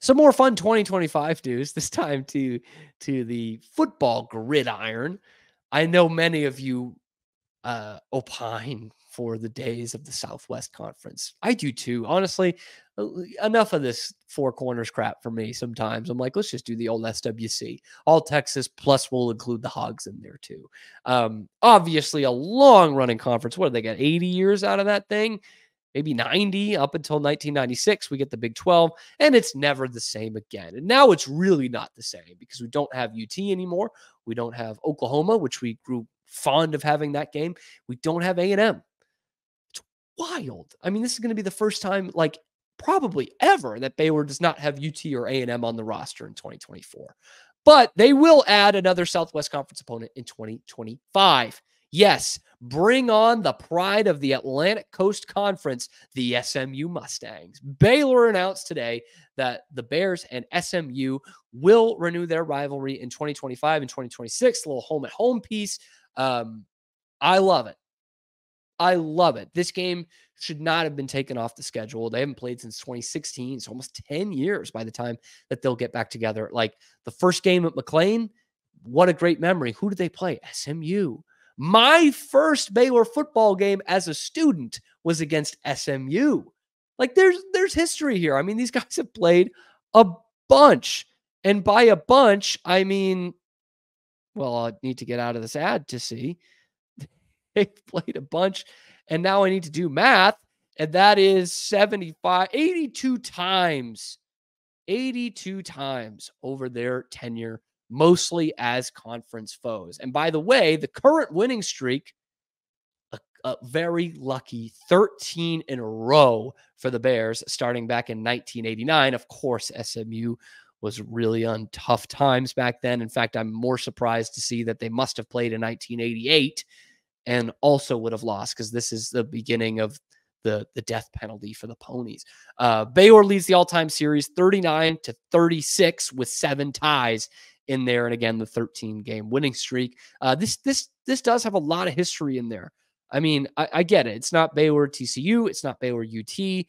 Some more fun 2025 news, this time to the football gridiron. I know many of you opine for the days of the Southwest Conference. I do too. Honestly, enough of this four corners crap for me sometimes. I'm like, let's just do the old SWC. All Texas, plus we'll include the Hogs in there too. Obviously, a long-running conference. What did they get, 80 years out of that thing? Maybe 90 up until 1996. We get the Big 12, and it's never the same again. And now it's really not the same because we don't have UT anymore. We don't have Oklahoma, which we grew fond of having that game. We don't have A&M. It's wild. I mean, this is going to be the first time, like, probably ever that Baylor does not have UT or A&M on the roster in 2024. But they will add another Southwest Conference opponent in 2025. Yes, bring on the pride of the Atlantic Coast Conference, the SMU Mustangs. Baylor announced today that the Bears and SMU will renew their rivalry in 2025 and 2026, a little home-at-home piece. I love it. I love it. This game should not have been taken off the schedule. They haven't played since 2016, so almost 10 years by the time that they'll get back together. Like the first game at McLane, what a great memory. Who did they play? SMU. My first Baylor football game as a student was against SMU. Like there's history here. I mean, these guys have played a bunch. And by a bunch, I mean, well, I need to get out of this ad to see. They've played a bunch. And now I need to do math. And that is 82 times over their tenure, mostly as conference foes. And by the way, the current winning streak, a very lucky 13 in a row for the Bears, starting back in 1989. Of course, SMU was really on tough times back then. In fact, I'm more surprised to see that they must have played in 1988 and also would have lost because this is the beginning of the death penalty for the Ponies. Baylor leads the all-time series 39-36 with 7 ties in there, and again, the 13-game winning streak. This does have a lot of history in there. I mean, I get it. It's not Baylor TCU. It's not Baylor UT.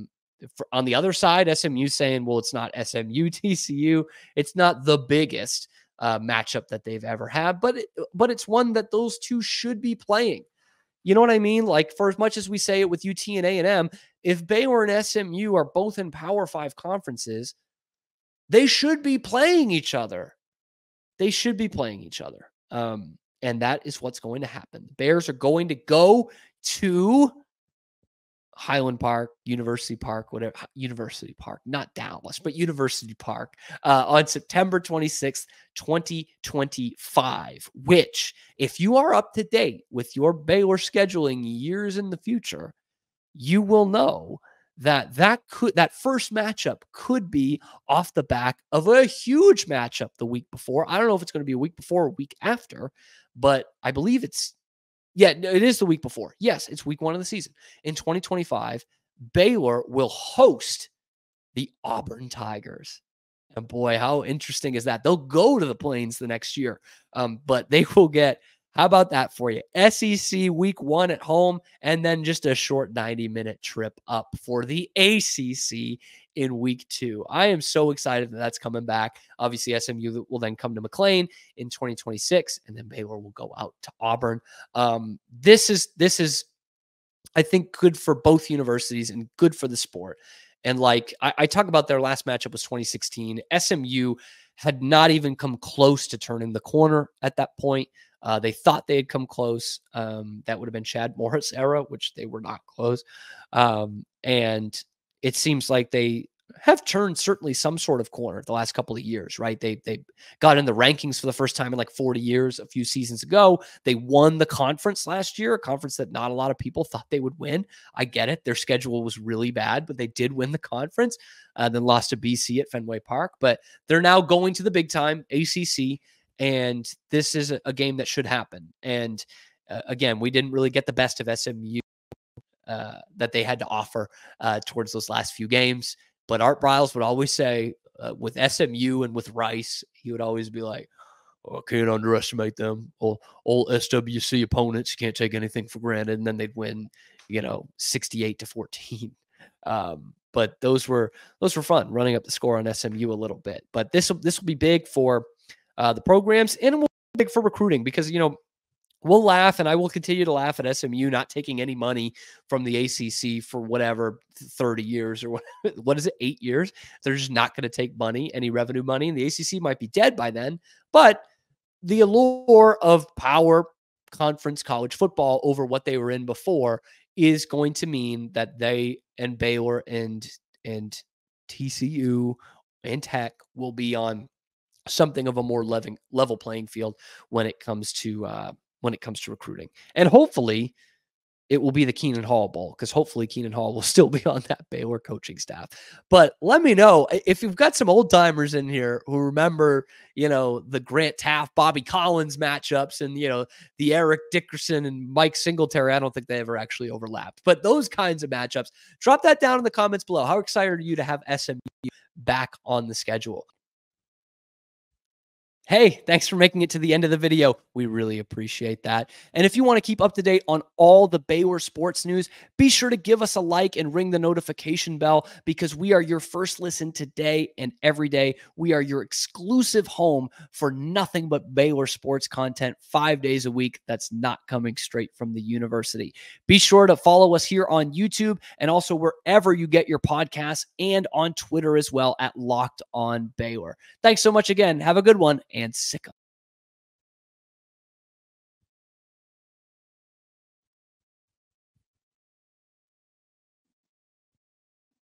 On the other side, SMU saying, well, it's not SMU TCU. It's not the biggest matchup that they've ever had, but it's one that those two should be playing. You know what I mean? Like, for as much as we say it with UT and A&M, if Baylor and SMU are both in Power 5 conferences, they should be playing each other. They should be playing each other. And that is what's going to happen. The Bears are going to go to Highland Park, University Park, whatever, University Park, not Dallas, but University Park on September 26th, 2025, which if you are up to date with your Baylor scheduling years in the future, you will know that first matchup could be off the back of a huge matchup the week before. I don't know if it's going to be a week before or a week after, but I believe it is the week before. Yes, it's week 1 of the season. In 2025, Baylor will host the Auburn Tigers. And boy, how interesting is that? They'll go to the Plains the next year, but they will get... How about that for you? SEC week 1 at home, and then just a short 90-minute trip up for the ACC in week 2. I am so excited that that's coming back. Obviously, SMU will then come to McLean in 2026, and then Baylor will go out to Auburn. This is, I think, good for both universities and good for the sport. And like I talk about, their last matchup was 2016. SMU had not even come close to turning the corner at that point. They thought they had come close. That would have been Chad Morris era, which they were not close. And it seems like they have turned certainly some sort of corner the last couple of years, right? They got in the rankings for the first time in like 40 years, a few seasons ago. They won the conference last year, a conference that not a lot of people thought they would win. I get it. Their schedule was really bad, but they did win the conference, then lost to BC at Fenway Park. But they're now going to the big time, ACC. And this is a game that should happen. And again, we didn't really get the best of SMU that they had to offer towards those last few games. But Art Briles would always say with SMU and with Rice, he would always be like, oh, can't underestimate them. Old SWC opponents, can't take anything for granted. And then they'd win, 68-14. but those were fun, running up the score on SMU a little bit. But this will be big for the programs, and it will be big for recruiting, because, you know, we'll laugh, and I will continue to laugh at SMU not taking any money from the ACC for whatever 30 years or what is it, 8 years? They're just not going to take money, any revenue money, and the ACC might be dead by then. But the allure of power conference college football over what they were in before is going to mean that they and Baylor and TCU and Tech will be on something of a more level playing field when it comes to recruiting. And hopefully it will be the Keenan Hall Bowl, because hopefully Keenan Hall will still be on that Baylor coaching staff. But let me know if you've got some old timers in here who remember, you know, the Grant Taft, Bobby Collins matchups and, you know, the Eric Dickerson and Mike Singletary. I don't think they ever actually overlapped, but those kinds of matchups, drop that down in the comments below. How excited are you to have SMU back on the schedule? Hey, thanks for making it to the end of the video. We really appreciate that. And if you want to keep up to date on all the Baylor sports news, be sure to give us a like and ring the notification bell, because we are your first listen today and every day. We are your exclusive home for nothing but Baylor sports content 5 days a week that's not coming straight from the university. Be sure to follow us here on YouTube and also wherever you get your podcasts, and on Twitter as well at Locked On Baylor. Thanks so much again. Have a good one. And sick of